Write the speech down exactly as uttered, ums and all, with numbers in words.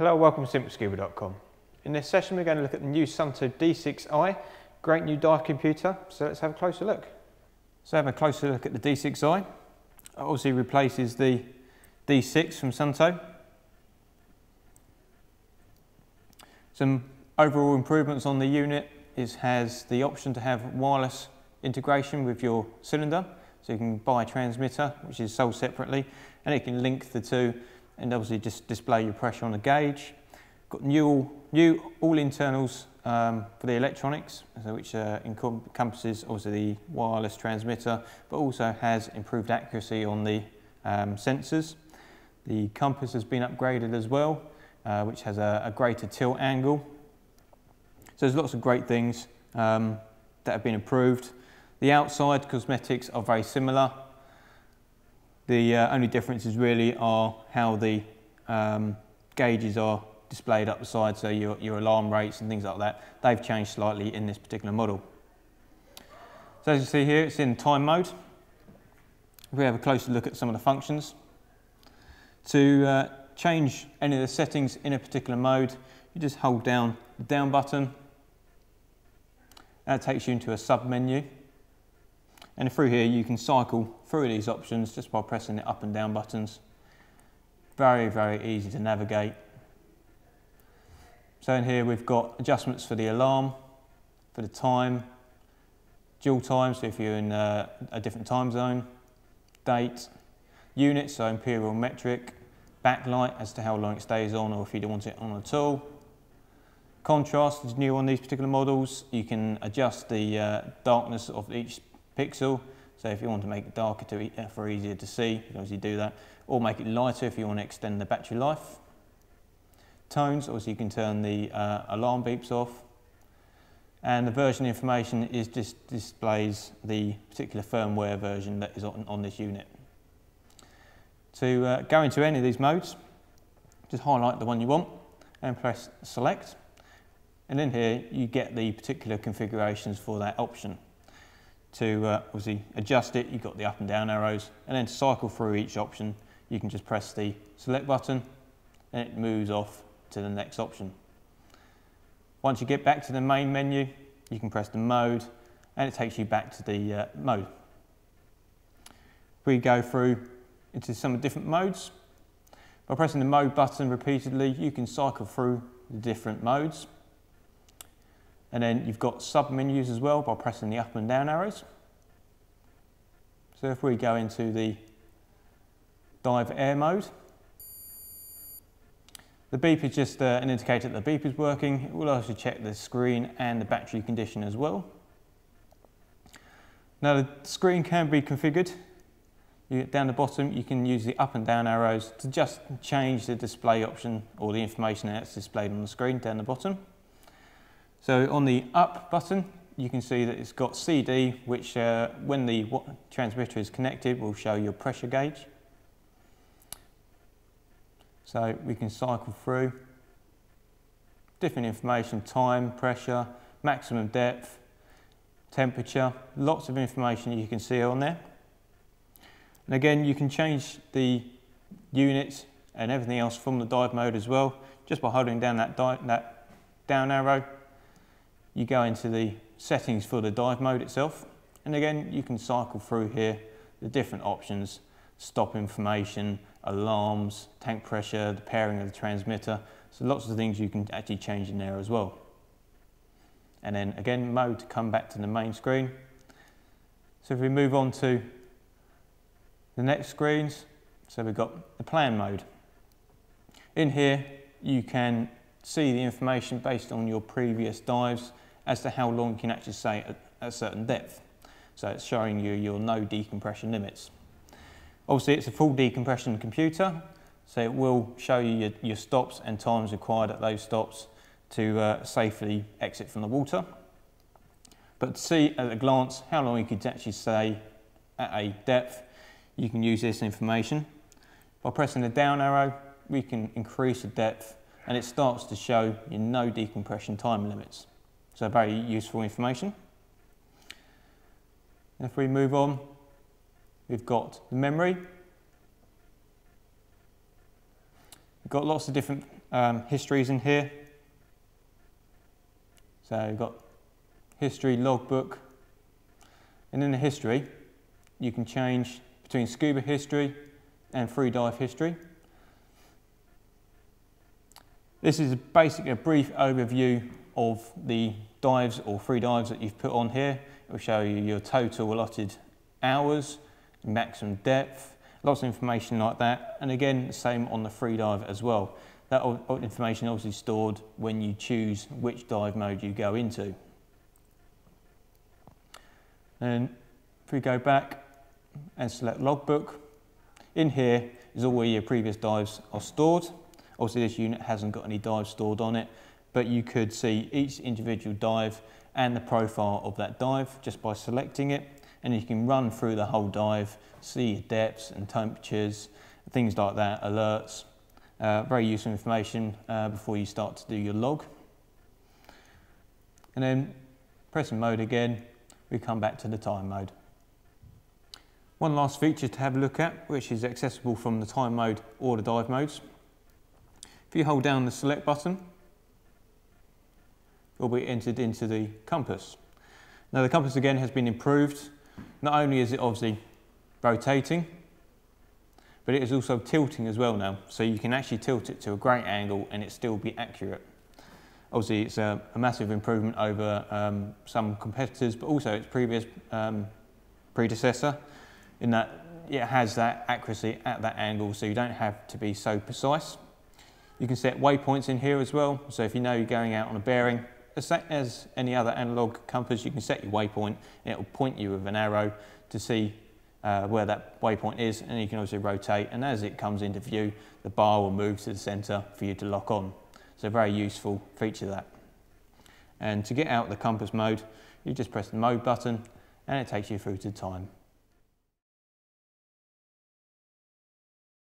Hello, welcome to Simply Scuba dot com. In this session we're going to look at the new Suunto D six i, great new dive computer, so let's have a closer look. So have a closer look at the D six i. It obviously replaces the D six from Suunto. Some overall improvements on the unit is has the option to have wireless integration with your cylinder, so you can buy a transmitter which is sold separately and it can link the two and obviously just display your pressure on the gauge. Got new, new all internals um, for the electronics, so which uh, encompasses obviously the wireless transmitter, but also has improved accuracy on the um, sensors. The compass has been upgraded as well, uh, which has a, a greater tilt angle. So there's lots of great things um, that have been improved. The outside cosmetics are very similar. The uh, only differences really are how the um, gauges are displayed up the side, so your, your alarm rates and things like that, they've changed slightly in this particular model. So as you see here, it's in time mode. If we have a closer look at some of the functions. To uh, change any of the settings in a particular mode, you just hold down the down button. That takes you into a sub menu. And through here you can cycle through these options just by pressing the up and down buttons. Very, very easy to navigate. So in here we've got adjustments for the alarm, for the time, dual time, so if you're in a, a different time zone, date, units, so imperial metric, backlight as to how long it stays on or if you don't want it on at all. Contrast is new on these particular models. You can adjust the uh, darkness of each pixel, so if you want to make it darker to e for easier to see, you can obviously do that, or make it lighter if you want to extend the battery life. Tones, obviously you can turn the uh, alarm beeps off, and the version information is just displays the particular firmware version that is on, on this unit. To uh, go into any of these modes, just highlight the one you want and press select, and in here you get the particular configurations for that option. To uh, obviously adjust it, you've got the up and down arrows, and then to cycle through each option, you can just press the select button and it moves off to the next option. Once you get back to the main menu, you can press the mode and it takes you back to the uh, mode. We go through into some different modes. By pressing the mode button repeatedly, you can cycle through the different modes. And then you've got sub-menus as well by pressing the up and down arrows. So if we go into the dive air mode, the beep is just uh, an indicator that the beep is working. It will also check the screen and the battery condition as well. Now the screen can be configured. You get down the bottom, you can use the up and down arrows to just change the display option or the information that's displayed on the screen down the bottom. So on the up button, you can see that it's got C D, which uh, when the transmitter is connected, will show your pressure gauge. So we can cycle through different information, time, pressure, maximum depth, temperature, lots of information you can see on there. And again, you can change the units and everything else from the dive mode as well, just by holding down that, that down arrow. You go into the settings for the dive mode itself, and again you can cycle through here the different options, stop information, alarms, tank pressure, the pairing of the transmitter, so lots of things you can actually change in there as well. And then again mode to come back to the main screen. So if we move on to the next screens, so we've got the plan mode. In here you can see the information based on your previous dives as to how long you can actually stay at a certain depth. So it's showing you your no decompression limits. Obviously it's a full decompression computer, so it will show you your, your stops and times required at those stops to uh, safely exit from the water. But to see at a glance how long you could actually stay at a depth, you can use this information. By pressing the down arrow, we can increase the depth and it starts to show you no decompression time limits. So very useful information. And if we move on, we've got the memory. We've got lots of different um, histories in here. So we've got history, logbook, and in the history, you can change between scuba history and free dive history. This is basically a brief overview of the dives or free dives that you've put on here. It will show you your total allotted hours, maximum depth, lots of information like that. And again, the same on the free dive as well. That information is obviously stored when you choose which dive mode you go into. And if we go back and select logbook, in here is all where your previous dives are stored. Obviously this unit hasn't got any dives stored on it, but you could see each individual dive and the profile of that dive just by selecting it. And you can run through the whole dive, see your depths and temperatures, things like that, alerts. Uh, very useful information uh, before you start to do your log. And then pressing mode again, we come back to the time mode. One last feature to have a look at, which is accessible from the time mode or the dive modes. If you hold down the select button, it will be entered into the compass. Now the compass again has been improved. Not only is it obviously rotating, but it is also tilting as well now. So you can actually tilt it to a great angle and it still be accurate. Obviously it's a, a massive improvement over um, some competitors, but also its previous um, predecessor, in that it has that accuracy at that angle, so you don't have to be so precise. You can set waypoints in here as well. So if you know you're going out on a bearing, as any other analog compass, you can set your waypoint and it will point you with an arrow to see uh, where that waypoint is, and you can also rotate, and as it comes into view, the bar will move to the center for you to lock on. So a very useful feature that. And to get out the compass mode, you just press the mode button and it takes you through to time.